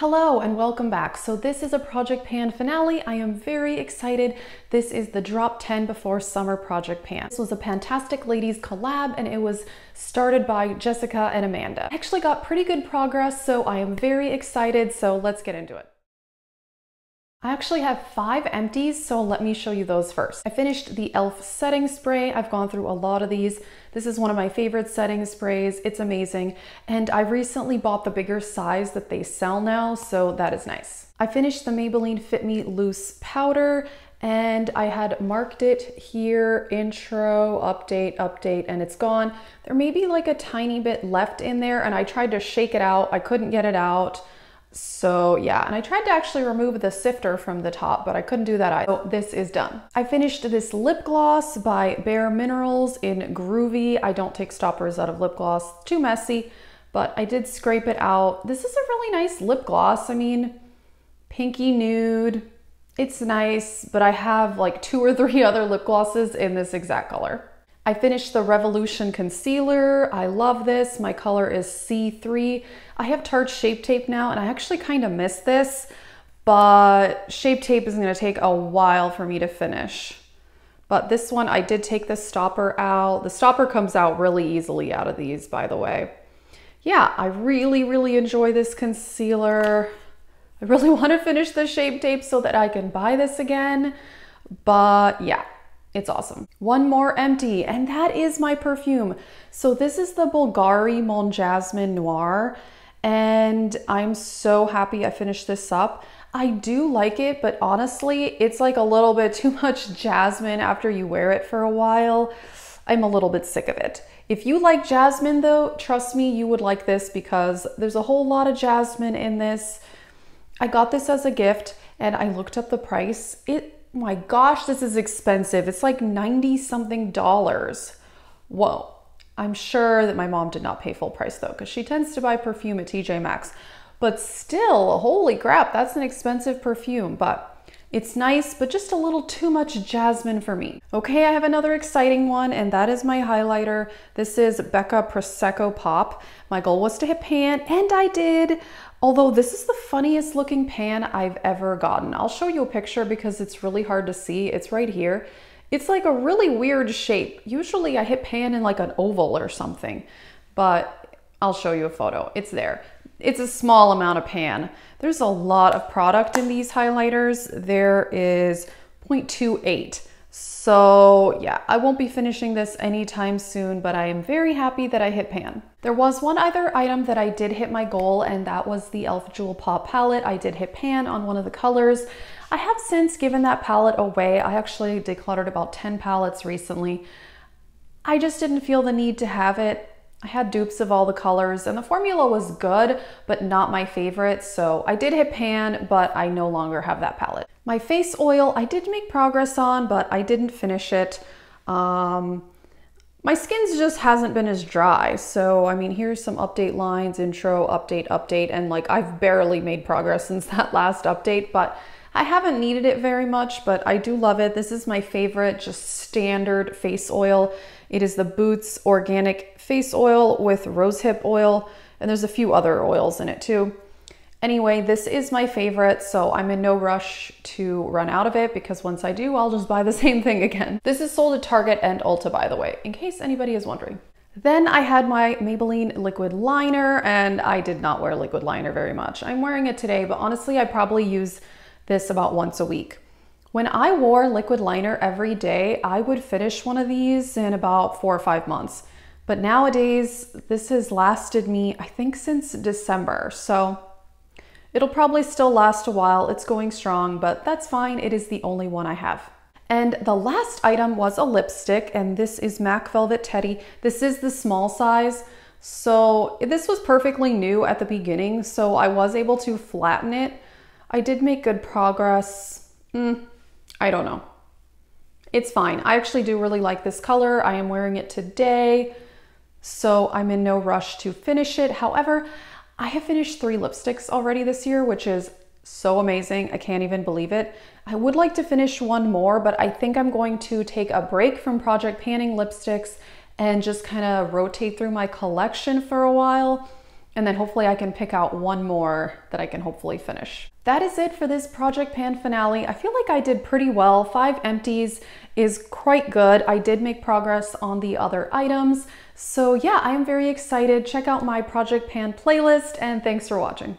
Hello and welcome back. So this is a project pan finale. I am very excited. This is the Drop 10 Before Summer project pan. This was a Fantastic Ladies collab and it was started by Jessica and Amanda. I actually got pretty good progress, so I am very excited. So let's get into it. I actually have 5 empties, so let me show you those first. I finished the Elf setting spray. I've gone through a lot of these. This is one of my favorite setting sprays. It's amazing. And I recently bought the bigger size that they sell now, so that is nice. I finished the Maybelline Fit Me Loose Powder, and I had marked it here, intro, update, and it's gone. There may be like a tiny bit left in there, and I tried to shake it out. I couldn't get it out. So yeah, and I tried to actually remove the sifter from the top, but I couldn't do that either. So this is done. I finished this lip gloss by Bare Minerals in Groovy. I don't take stoppers out of lip gloss, too messy, but I did scrape it out. This is a really nice lip gloss. I mean, pinky nude, it's nice, but I have like 2 or 3 other lip glosses in this exact color. I finished the Revolution concealer. I love this. My color is C3. I have Tarte Shape Tape now, and I actually kind of miss this, but Shape Tape is going to take a while for me to finish. But this one, I did take the stopper out. The stopper comes out really easily out of these, by the way. Yeah, I really enjoy this concealer. I really want to finish the Shape Tape so that I can buy this again, but yeah. It's awesome. One more empty, and that is my perfume. So this is the Bulgari Mon Jasmin Noir, and I'm so happy I finished this up. I do like it, but honestly, it's like a little bit too much jasmine after you wear it for a while. I'm a little bit sick of it. If you like jasmine though, trust me, you would like this because there's a whole lot of jasmine in this. I got this as a gift and I looked up the price. My gosh, this is expensive. It's like 90 something dollars. Whoa. I'm sure that my mom did not pay full price though, because she tends to buy perfume at TJ Maxx, but still, holy crap, that's an expensive perfume, but it's nice, but just a little too much jasmine for me. Okay, I have another exciting one, and that is my highlighter. This is Becca Prosecco Pop. My goal was to hit pan, and I did. Although this is the funniest looking pan I've ever gotten. I'll show you a picture because it's really hard to see. It's right here. It's like a really weird shape. Usually I hit pan in like an oval or something, but I'll show you a photo. It's there. It's a small amount of pan. There's a lot of product in these highlighters. There is 0.28. So yeah, I won't be finishing this anytime soon, but I am very happy that I hit pan. There was one other item that I did hit my goal, and that was the Elf Jewel Pop Palette. I did hit pan on one of the colors. I have since given that palette away. I actually decluttered about 10 palettes recently. I just didn't feel the need to have it. I had dupes of all the colors, and the formula was good, but not my favorite. So I did hit pan, but I no longer have that palette. My face oil, I did make progress on, but I didn't finish it. My skin's just hasn't been as dry. So, I mean, here's some update lines, intro, update, and like I've barely made progress since that last update, but I haven't needed it very much, but I do love it. This is my favorite, just standard face oil. It is the Boots Organic Face Oil with rosehip oil, and there's a few other oils in it too. Anyway, this is my favorite, so I'm in no rush to run out of it because once I do, I'll just buy the same thing again. This is sold at Target and Ulta, by the way, in case anybody is wondering. Then I had my Maybelline Liquid Liner, and I did not wear liquid liner very much. I'm wearing it today, but honestly, I probably use this about once a week. When I wore liquid liner every day, I would finish one of these in about 4 or 5 months. But nowadays, this has lasted me, I think, since December. So it'll probably still last a while. It's going strong, but that's fine. It is the only one I have. And the last item was a lipstick, and this is MAC Velvet Teddy. This is the small size. So this was perfectly new at the beginning, so I was able to flatten it. I did make good progress. I don't know. It's fine. I actually do really like this color. I am wearing it today, so I'm in no rush to finish it. However, I have finished 3 lipsticks already this year, which is so amazing. I can't even believe it. I would like to finish one more, but I think I'm going to take a break from project panning lipsticks and just kind of rotate through my collection for a while. And then hopefully I can pick out one more that I can hopefully finish. That is it for this Project Pan finale. I feel like I did pretty well. 5 empties is quite good. I did make progress on the other items. So yeah, I am very excited. Check out my Project Pan playlist and thanks for watching.